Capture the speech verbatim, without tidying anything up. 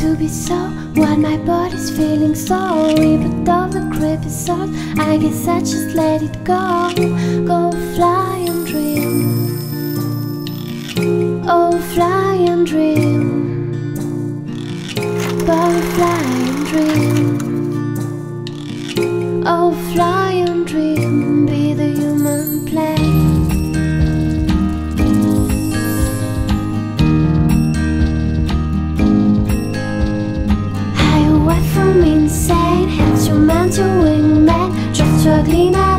to be so while my body's feeling so ripped off the creepy thoughts. I guess I just let it go. Go fly and dream. Oh, fly and dream. Go fly and dream. Oh, fly and dream. Be the human play. Insane, it's your mental wingman, just struggling out.